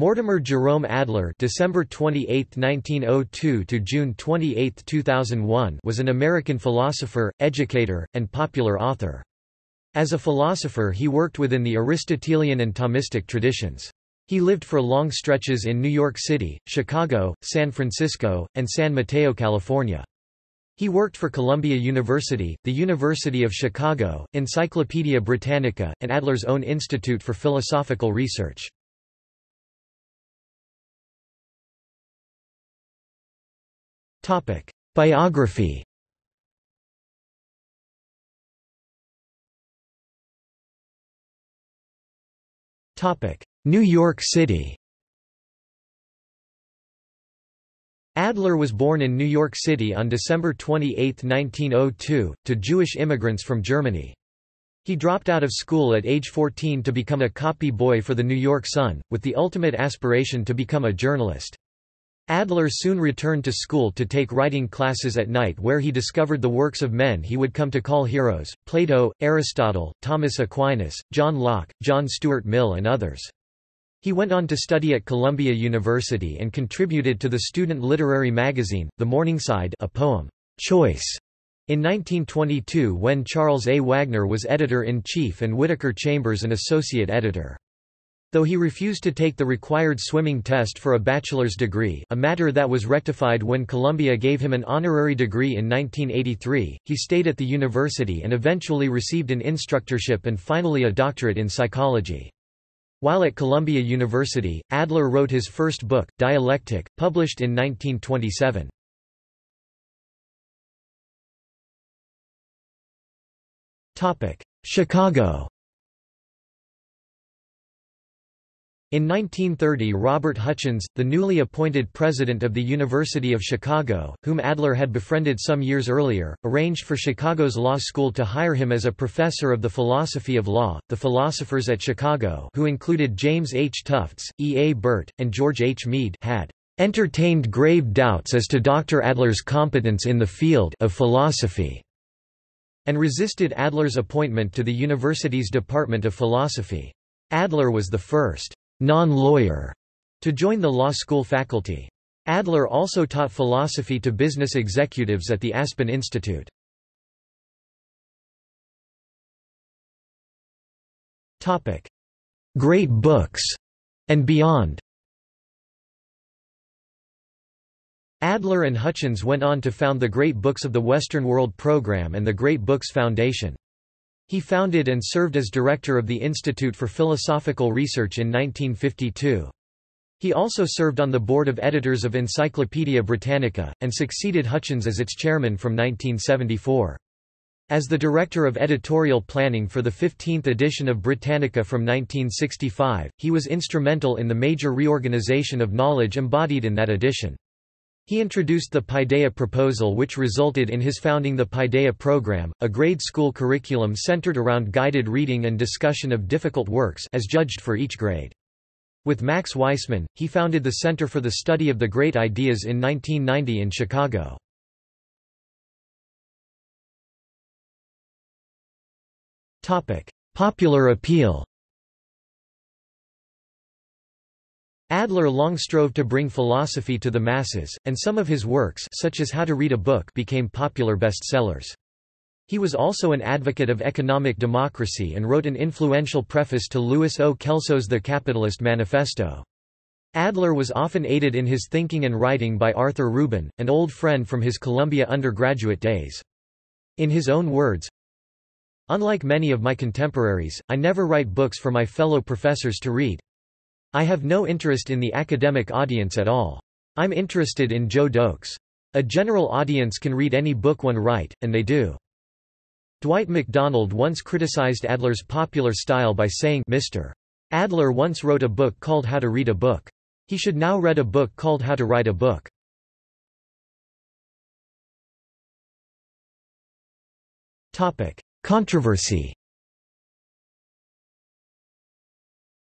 Mortimer Jerome Adler (December 28, 1902 to June 28, 2001) was an American philosopher, educator, and popular author. As a philosopher, he worked within the Aristotelian and Thomistic traditions. He lived for long stretches in New York City, Chicago, San Francisco, and San Mateo, California. He worked for Columbia University, the University of Chicago, Encyclopædia Britannica, and Adler's own Institute for Philosophical Research. Biography. New York City. Adler was born in New York City on December 28, 1902, to Jewish immigrants from Germany. He dropped out of school at age 14 to become a copy boy for the New York Sun, with the ultimate aspiration to become a journalist. Adler soon returned to school to take writing classes at night, where he discovered the works of men he would come to call heroes: Plato, Aristotle, Thomas Aquinas, John Locke, John Stuart Mill, and others. He went on to study at Columbia University and contributed to the student literary magazine, The Morningside, a poem, Choice, in 1922 when Charles A. Wagner was editor-in-chief and Whitaker Chambers an associate editor. Though he refused to take the required swimming test for a bachelor's degree, a matter that was rectified when Columbia gave him an honorary degree in 1983, he stayed at the university and eventually received an instructorship and finally a doctorate in psychology. While at Columbia University, Adler wrote his first book, Dialectic, published in 1927. Chicago. In 1930, Robert Hutchins, the newly appointed president of the University of Chicago, whom Adler had befriended some years earlier, arranged for Chicago's law school to hire him as a professor of the philosophy of law. The philosophers at Chicago, who included James H. Tufts, EA Burt, and George H. Mead, had entertained grave doubts as to Dr. Adler's competence in the field of philosophy, and resisted Adler's appointment to the university's Department of Philosophy. Adler was the first non-lawyer to join the law school faculty. Adler also taught philosophy to business executives at the Aspen Institute. Topic: Great Books and Beyond. Adler and Hutchins went on to found the Great Books of the Western World program and the Great Books Foundation. He founded and served as director of the Institute for Philosophical Research in 1952. He also served on the board of editors of Encyclopædia Britannica, and succeeded Hutchins as its chairman from 1974. As the director of editorial planning for the 15th edition of Britannica from 1965, he was instrumental in the major reorganization of knowledge embodied in that edition. He introduced the Paideia Proposal, which resulted in his founding the Paideia Program, a grade school curriculum centered around guided reading and discussion of difficult works as judged for each grade. With Max Weissman, he founded the Center for the Study of the Great Ideas in 1990 in Chicago. Popular appeal. Adler long strove to bring philosophy to the masses, and some of his works, such as How to Read a Book, became popular bestsellers. He was also an advocate of economic democracy and wrote an influential preface to Louis O. Kelso's The Capitalist Manifesto. Adler was often aided in his thinking and writing by Arthur Rubin, an old friend from his Columbia undergraduate days. In his own words, "Unlike many of my contemporaries, I never write books for my fellow professors to read. I have no interest in the academic audience at all. I'm interested in Joe Doakes. A general audience can read any book one writes, and they do." Dwight MacDonald once criticized Adler's popular style by saying, "Mr. Adler once wrote a book called How to Read a Book. He should now read a book called How to Write a Book." Controversy.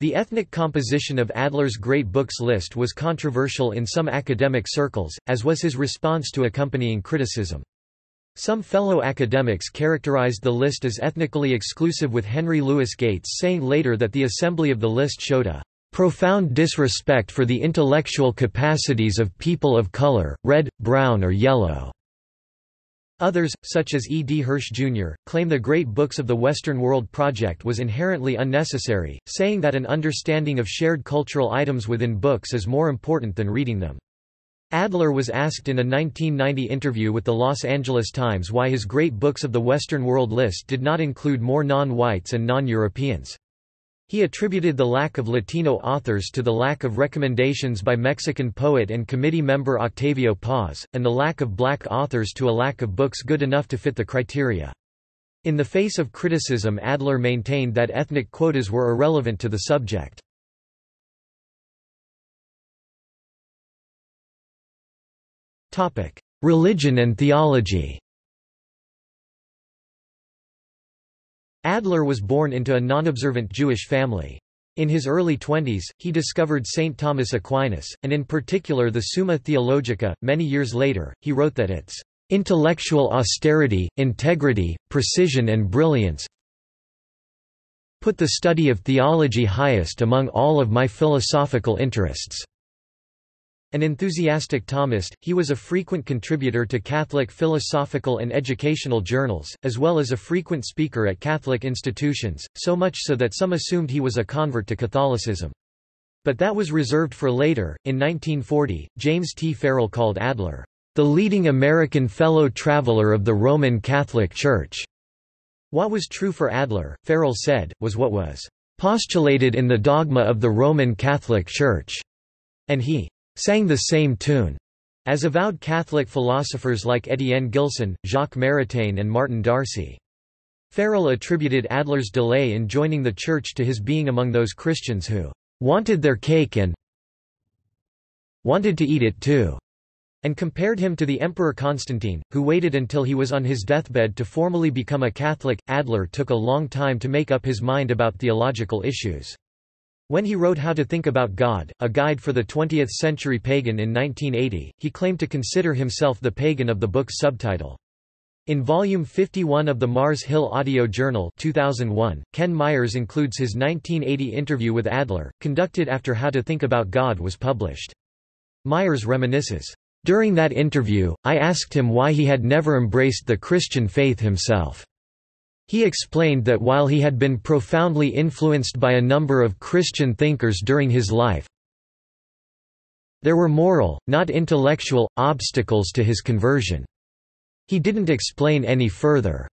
The ethnic composition of Adler's Great Books list was controversial in some academic circles, as was his response to accompanying criticism. Some fellow academics characterized the list as ethnically exclusive, with Henry Louis Gates saying later that the assembly of the list showed a profound disrespect for the intellectual capacities of people of color, red, brown or yellow. Others, such as E. D. Hirsch, Jr., claim the Great Books of the Western World project was inherently unnecessary, saying that an understanding of shared cultural items within books is more important than reading them. Adler was asked in a 1990 interview with the Los Angeles Times why his Great Books of the Western World list did not include more non-whites and non-Europeans. He attributed the lack of Latino authors to the lack of recommendations by Mexican poet and committee member Octavio Paz, and the lack of black authors to a lack of books good enough to fit the criteria. In the face of criticism, Adler maintained that ethnic quotas were irrelevant to the subject. Religion and theology. Adler was born into a non-observant Jewish family. In his early 20s, he discovered St. Thomas Aquinas, and in particular the Summa Theologica. Many years later, he wrote that its intellectual austerity, integrity, precision and brilliance put the study of theology highest among all of my philosophical interests. An enthusiastic Thomist, he was a frequent contributor to Catholic philosophical and educational journals, as well as a frequent speaker at Catholic institutions, so much so that some assumed he was a convert to Catholicism. But that was reserved for later. In 1940, James T. Farrell called Adler, "the leading American fellow traveler of the Roman Catholic Church." What was true for Adler, Farrell said, was what was postulated in the dogma of the Roman Catholic Church, and he sang the same tune as avowed Catholic philosophers like Étienne Gilson, Jacques Maritain and Martin Darcy. Farrell attributed Adler's delay in joining the Church to his being among those Christians who wanted their cake and wanted to eat it too, and compared him to the Emperor Constantine, who waited until he was on his deathbed to formally become a Catholic. Adler took a long time to make up his mind about theological issues. When he wrote How to Think About God, a guide for the 20th century pagan in 1980, he claimed to consider himself the pagan of the book's subtitle. In Volume 51 of the Mars Hill Audio Journal 2001, Ken Myers includes his 1980 interview with Adler, conducted after How to Think About God was published. Myers reminisces, "During that interview, I asked him why he had never embraced the Christian faith himself. He explained that while he had been profoundly influenced by a number of Christian thinkers during his life, there were moral, not intellectual, obstacles to his conversion. He didn't explain any further."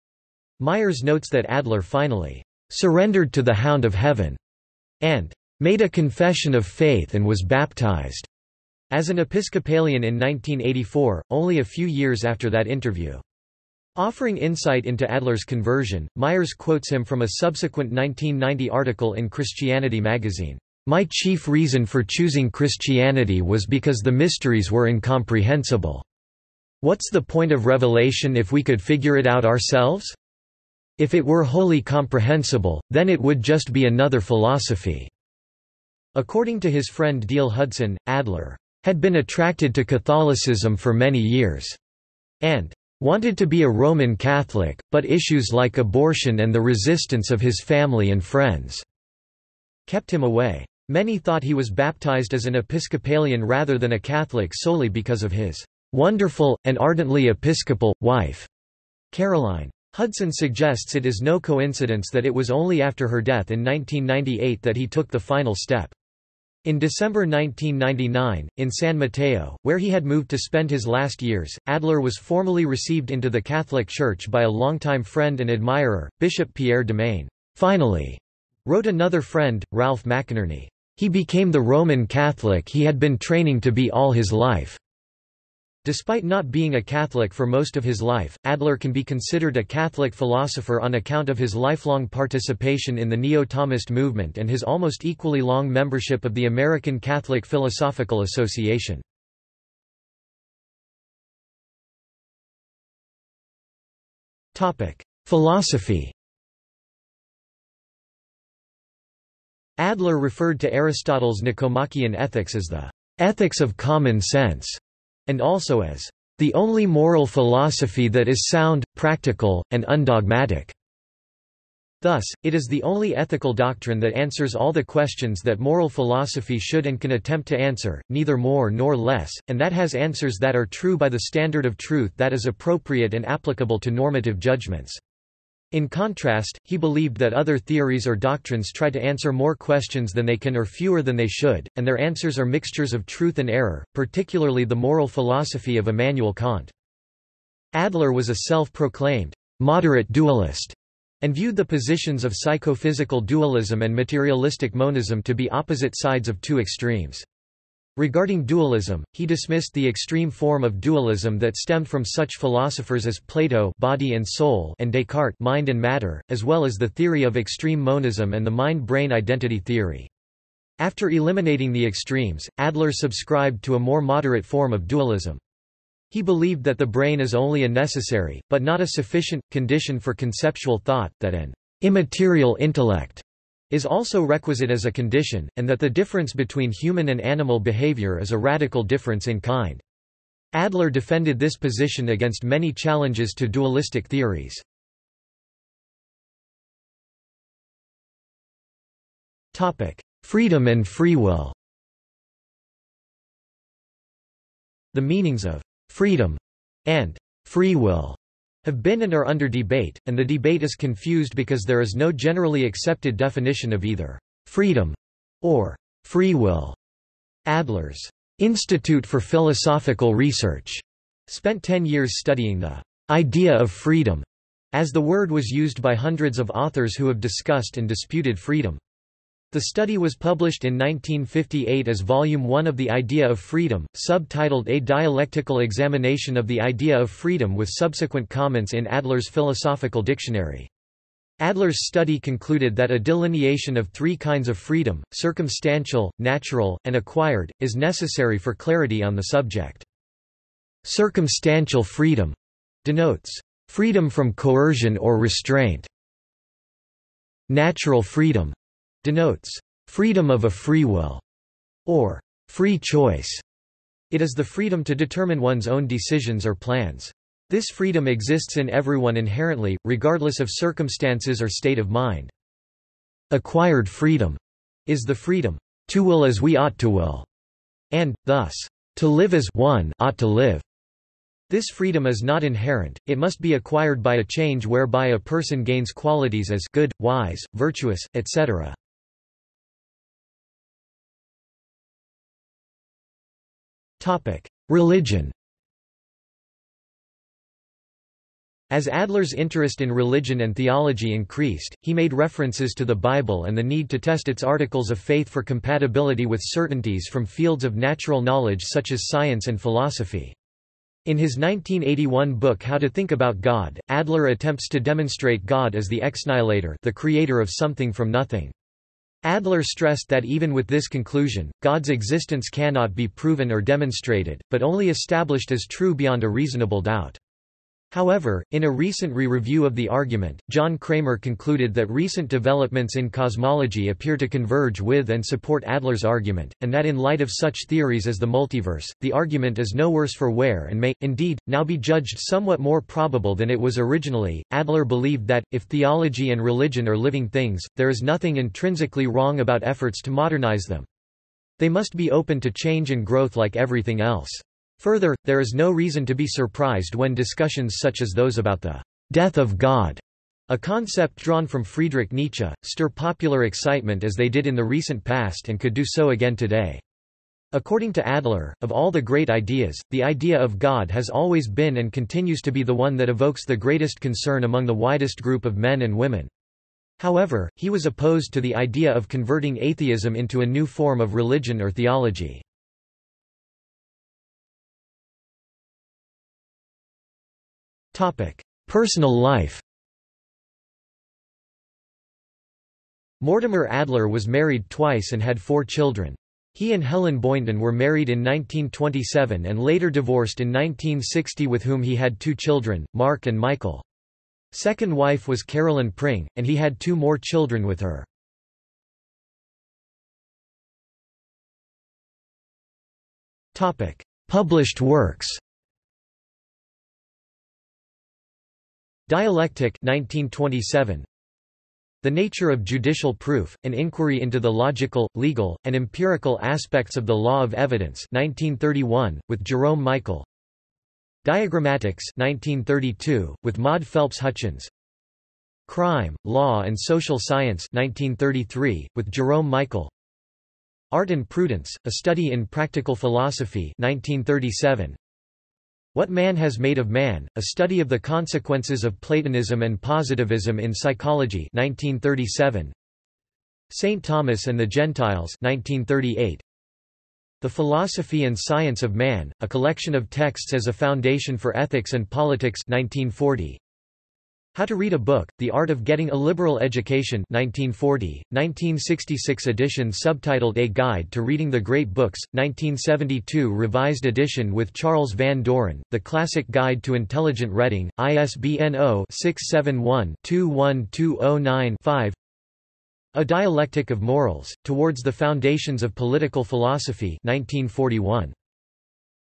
Myers notes that Adler finally surrendered to the Hound of Heaven and made a confession of faith and was baptized as an Episcopalian in 1984, only a few years after that interview. Offering insight into Adler's conversion, Myers quotes him from a subsequent 1990 article in Christianity magazine. "My chief reason for choosing Christianity was because the mysteries were incomprehensible. What's the point of revelation if we could figure it out ourselves? If it were wholly comprehensible, then it would just be another philosophy." According to his friend Deal Hudson, Adler had been attracted to Catholicism for many years and wanted to be a Roman Catholic, but issues like abortion and the resistance of his family and friends kept him away. Many thought he was baptized as an Episcopalian rather than a Catholic solely because of his wonderful, and ardently Episcopal, wife, Caroline. Hudson suggests it is no coincidence that it was only after her death in 1998 that he took the final step. In December 1999, in San Mateo, where he had moved to spend his last years, Adler was formally received into the Catholic Church by a longtime friend and admirer, Bishop Pierre Demain. "Finally," wrote another friend, Ralph McInerney, "he became the Roman Catholic he had been training to be all his life." Despite not being a Catholic for most of his life, Adler can be considered a Catholic philosopher on account of his lifelong participation in the Neo-Thomist movement and his almost equally long membership of the American Catholic Philosophical Association. Philosophy. Adler referred to Aristotle's Nicomachean Ethics as the ethics of common sense, and also as the only moral philosophy that is sound, practical, and undogmatic. Thus, it is the only ethical doctrine that answers all the questions that moral philosophy should and can attempt to answer, neither more nor less, and that has answers that are true by the standard of truth that is appropriate and applicable to normative judgments. In contrast, he believed that other theories or doctrines try to answer more questions than they can or fewer than they should, and their answers are mixtures of truth and error, particularly the moral philosophy of Immanuel Kant. Adler was a self-proclaimed moderate dualist, and viewed the positions of psychophysical dualism and materialistic monism to be opposite sides of two extremes. Regarding dualism, he dismissed the extreme form of dualism that stemmed from such philosophers as Plato (body and soul) and Descartes (mind and matter), as well as the theory of extreme monism and the mind-brain identity theory. After eliminating the extremes, Adler subscribed to a more moderate form of dualism. He believed that the brain is only a necessary, but not a sufficient, condition for conceptual thought, that an immaterial intellect is also requisite as a condition, and that the difference between human and animal behavior is a radical difference in kind. Adler defended this position against many challenges to dualistic theories. Freedom and free will. The meanings of freedom and free will have been and are under debate, and the debate is confused because there is no generally accepted definition of either freedom or free will. Adler's Institute for Philosophical Research spent 10 years studying the idea of freedom, as the word was used by hundreds of authors who have discussed and disputed freedom. The study was published in 1958 as Volume 1 of The Idea of Freedom, subtitled A Dialectical Examination of the Idea of Freedom, with subsequent comments in Adler's Philosophical Dictionary. Adler's study concluded that a delineation of three kinds of freedom, circumstantial, natural, and acquired, is necessary for clarity on the subject. Circumstantial freedom denotes freedom from coercion or restraint. Natural freedom denotes freedom of a free will, or free choice. It is the freedom to determine one's own decisions or plans. This freedom exists in everyone inherently, regardless of circumstances or state of mind. Acquired freedom is the freedom to will as we ought to will, and, thus, to live as one ought to live. This freedom is not inherent, it must be acquired by a change whereby a person gains qualities as good, wise, virtuous, etc. Religion. As Adler's interest in religion and theology increased, he made references to the Bible and the need to test its articles of faith for compatibility with certainties from fields of natural knowledge such as science and philosophy. In his 1981 book How to Think About God, Adler attempts to demonstrate God as the exnihilator, the creator of something from nothing. Adler stressed that even with this conclusion, God's existence cannot be proven or demonstrated, but only established as true beyond a reasonable doubt. However, in a recent re-review of the argument, John Kramer concluded that recent developments in cosmology appear to converge with and support Adler's argument, and that in light of such theories as the multiverse, the argument is no worse for wear and may, indeed, now be judged somewhat more probable than it was originally. Adler believed that, if theology and religion are living things, there is nothing intrinsically wrong about efforts to modernize them. They must be open to change and growth like everything else. Further, there is no reason to be surprised when discussions such as those about the death of God, a concept drawn from Friedrich Nietzsche, stir popular excitement as they did in the recent past and could do so again today. According to Adler, of all the great ideas, the idea of God has always been and continues to be the one that evokes the greatest concern among the widest group of men and women. However, he was opposed to the idea of converting atheism into a new form of religion or theology. Personal life. Mortimer Adler was married twice and had 4 children. He and Helen Boynton were married in 1927 and later divorced in 1960, with whom he had 2 children, Mark and Michael. Second wife was Carolyn Pring, and he had 2 more children with her. Published works. Dialectic 1927. The Nature of Judicial Proof, An Inquiry into the Logical, Legal, and Empirical Aspects of the Law of Evidence 1931, with Jerome Michael. Diagrammatics 1932, with Maud Phelps Hutchins. Crime, Law and Social Science 1933, with Jerome Michael. Art and Prudence, A Study in Practical Philosophy 1937. What Man Has Made of Man, A Study of the Consequences of Platonism and Positivism in Psychology 1937. St. Thomas and the Gentiles 1938. The Philosophy and Science of Man, A Collection of Texts as a Foundation for Ethics and Politics 1940. How to Read a Book, The Art of Getting a Liberal Education 1940, 1966 edition subtitled A Guide to Reading the Great Books, 1972 revised edition with Charles Van Doren, The Classic Guide to Intelligent Reading, ISBN 0-671-21209-5. A Dialectic of Morals, Towards the Foundations of Political Philosophy 1941.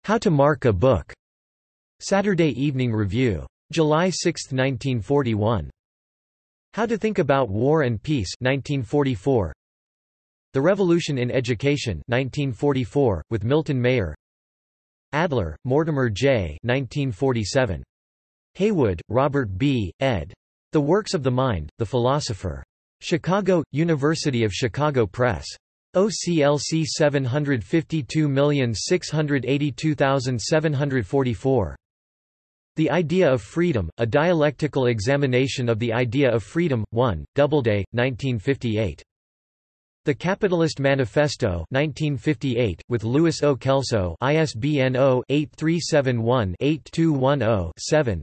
How to Mark a Book, Saturday Evening Review. July 6, 1941. How to Think About War and Peace 1944. The Revolution in Education 1944, with Milton Mayer. Adler, Mortimer J. 1947. Haywood, Robert B., ed. The Works of the Mind, The Philosopher. Chicago, University of Chicago Press. OCLC 752,682,744. The Idea of Freedom, A Dialectical Examination of the Idea of Freedom, 1, Doubleday, 1958. The Capitalist Manifesto 1958, with Louis O. Kelso, ISBN 0-8371-8210-7.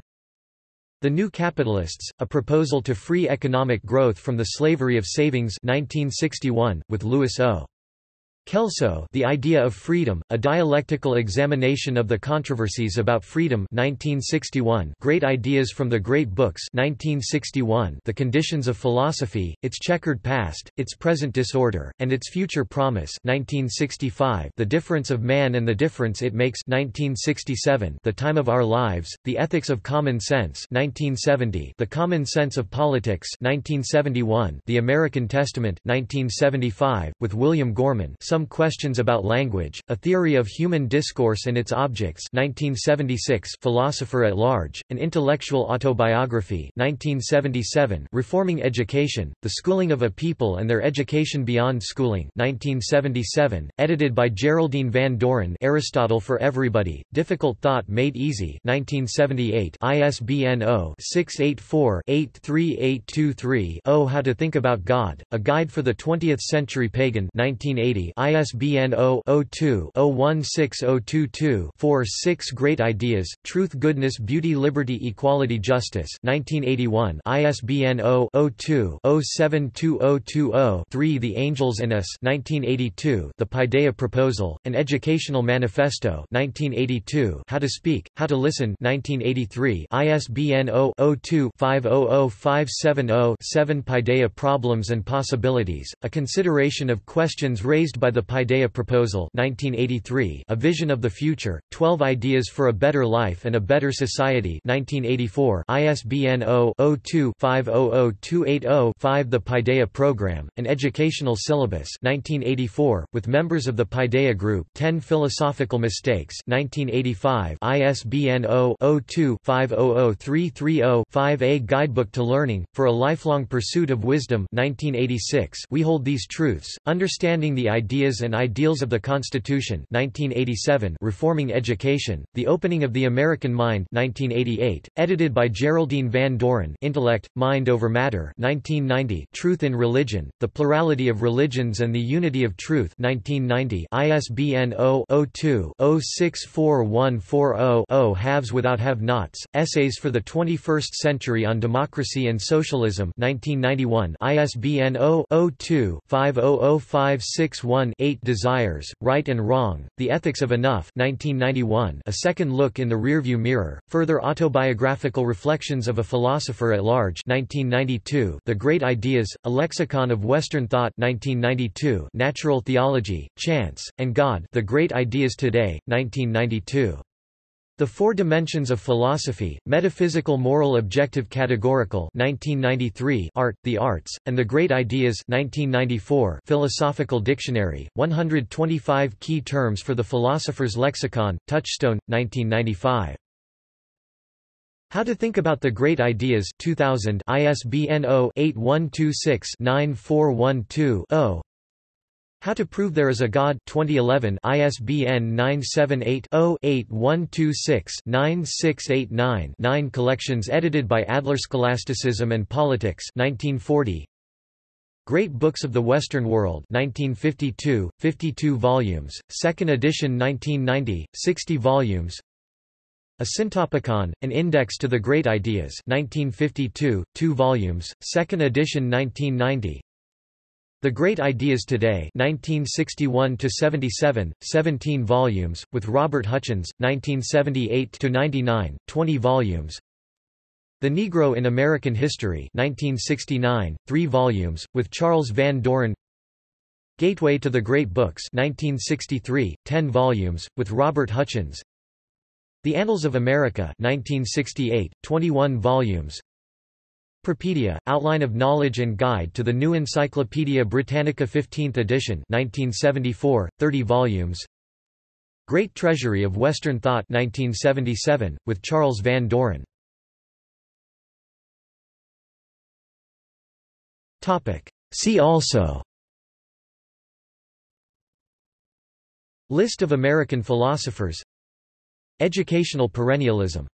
The New Capitalists, A Proposal to Free Economic Growth from the Slavery of Savings 1961, with Louis O. Kelso, The Idea of Freedom, A Dialectical Examination of the Controversies about Freedom 1961, Great Ideas from the Great Books 1961, The Conditions of Philosophy, Its Checkered Past, Its Present Disorder, and Its Future Promise 1965, The Difference of Man and the Difference It Makes 1967, The Time of Our Lives, The Ethics of Common Sense 1970, The Common Sense of Politics 1971, The American Testament 1975, with William Gorman, Some Questions About Language, A Theory of Human Discourse and Its Objects 1976, Philosopher at Large, An Intellectual Autobiography 1977, Reforming Education, The Schooling of a People and Their Education Beyond Schooling 1977, edited by Geraldine Van Doren, Aristotle for Everybody, Difficult Thought Made Easy 1978, ISBN 0-684-83823-0. How to Think About God, A Guide for the 20th Century Pagan 1980, ISBN 0-02-016022-46. Great Ideas, Truth, Goodness, Beauty, Liberty, Equality, Justice 1981, ISBN 0-02-072020-3. The Angels in Us 1982, The Paideia Proposal, An Educational Manifesto 1982, How to Speak, How to Listen 1983, ISBN 0-02-500570-7. Paideia Problems and Possibilities, A Consideration of Questions Raised by the Paideia Proposal 1983, A Vision of the Future, 12 Ideas for a Better Life and a Better Society 1984, ISBN 0-02-500280-5. The Paideia Program, An Educational Syllabus 1984, with members of the Paideia Group, 10 Philosophical Mistakes 1985, ISBN 0-02-500330-5. A Guidebook to Learning, For a Lifelong Pursuit of Wisdom 1986, We Hold These Truths, Understanding the Ideas and Ideals of the Constitution 1987, Reforming Education, The Opening of the American Mind 1988, edited by Geraldine Van Doren, Intellect, Mind over Matter 1990, Truth in Religion, The Plurality of Religions and the Unity of Truth 1990, ISBN 0-02-064140-0. Haves Without Have-Nots, Essays for the 21st Century on Democracy and Socialism 1991, ISBN 0-02-500561-8. Desires, Right and Wrong, The Ethics of Enough 1991, A Second Look in the Rearview Mirror, Further Autobiographical Reflections of a Philosopher at Large 1992, The Great Ideas, A Lexicon of Western Thought 1992, Natural Theology, Chance, and God, The Great Ideas Today, 1992. The Four Dimensions of Philosophy, Metaphysical Moral Objective Categorical 1993, Art, The Arts, and the Great Ideas 1994, Philosophical Dictionary, 125 Key Terms for the Philosopher's Lexicon, Touchstone, 1995. How to Think About the Great Ideas 2000, ISBN 0-8126-9412-0. How to Prove There Is a God 2011, ISBN 978-0-8126-9689-9. Collections edited by Adler. Scholasticism and Politics 1940. Great Books of the Western World 1952, 52 volumes, 2nd edition 1990, 60 volumes. A Syntopicon, an Index to the Great Ideas 1952, 2 volumes, 2nd edition 1990. The Great Ideas Today 1961–77, 17 volumes, with Robert Hutchins, 1978–99, 20 volumes. The Negro in American History 1969, 3 volumes, with Charles Van Doren. Gateway to the Great Books 1963, 10 volumes, with Robert Hutchins. The Annals of America 1968, 21 volumes. Propedia, Outline of Knowledge and Guide to the New Encyclopædia Britannica 15th edition 1974, 30 volumes. Great Treasury of Western Thought 1977, with Charles Van Doren. See also: List of American philosophers, Educational perennialism.